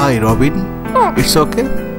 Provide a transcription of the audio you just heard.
Hi Robin, it's okay?